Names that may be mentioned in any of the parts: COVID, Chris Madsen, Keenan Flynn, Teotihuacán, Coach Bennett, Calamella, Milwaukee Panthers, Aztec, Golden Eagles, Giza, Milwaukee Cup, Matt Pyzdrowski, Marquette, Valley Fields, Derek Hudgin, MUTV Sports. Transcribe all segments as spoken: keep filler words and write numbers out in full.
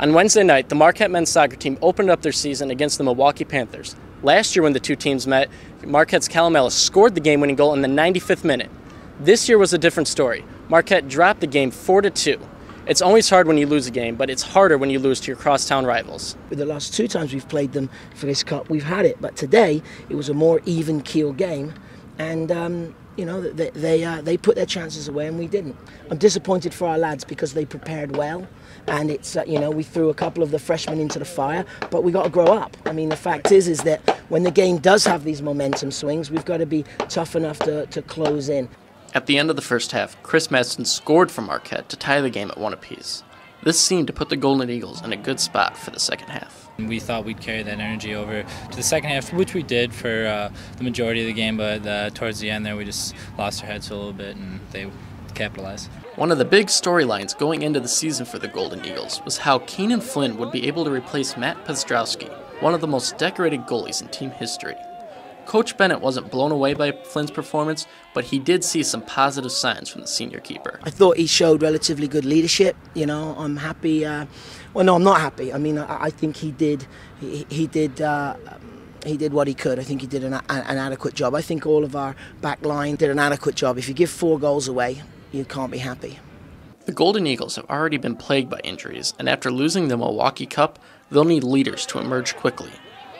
On Wednesday night, the Marquette men's soccer team opened up their season against the Milwaukee Panthers. Last year when the two teams met, Marquette's Calamella scored the game-winning goal in the ninety-fifth minute. This year was a different story. Marquette dropped the game four to two. It's always hard when you lose a game, but it's harder when you lose to your crosstown rivals. The last two times we've played them for this cup, we've had it, but today it was a more even keel game, and um, you know, they they, uh, they put their chances away and we didn't. I'm disappointed for our lads because they prepared well, and it's uh, you know, we threw a couple of the freshmen into the fire, but we got to grow up. I mean, the fact is is that when the game does have these momentum swings, we've got to be tough enough to to close in. At the end of the first half, Chris Madsen scored for Marquette to tie the game at one apiece. This seemed to put the Golden Eagles in a good spot for the second half. We thought we'd carry that energy over to the second half, which we did for uh, the majority of the game, but uh, towards the end there we just lost our heads a little bit and they capitalized. One of the big storylines going into the season for the Golden Eagles was how Keenan Flynn would be able to replace Matt Pyzdrowski, one of the most decorated goalies in team history. Coach Bennett wasn't blown away by Flynn's performance, but he did see some positive signs from the senior keeper. I thought he showed relatively good leadership. You know, I'm happy. Uh, well, no, I'm not happy. I mean, I, I think he did. He, he did. Uh, he did what he could. I think he did an, an adequate job. I think all of our back line did an adequate job. If you give four goals away, you can't be happy. The Golden Eagles have already been plagued by injuries, and after losing the Milwaukee Cup, they'll need leaders to emerge quickly.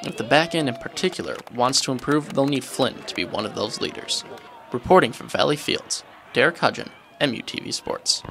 If the back end in particular wants to improve, they'll need Flynn to be one of those leaders. Reporting from Valley Fields, Derek Hudgin, M U T V Sports.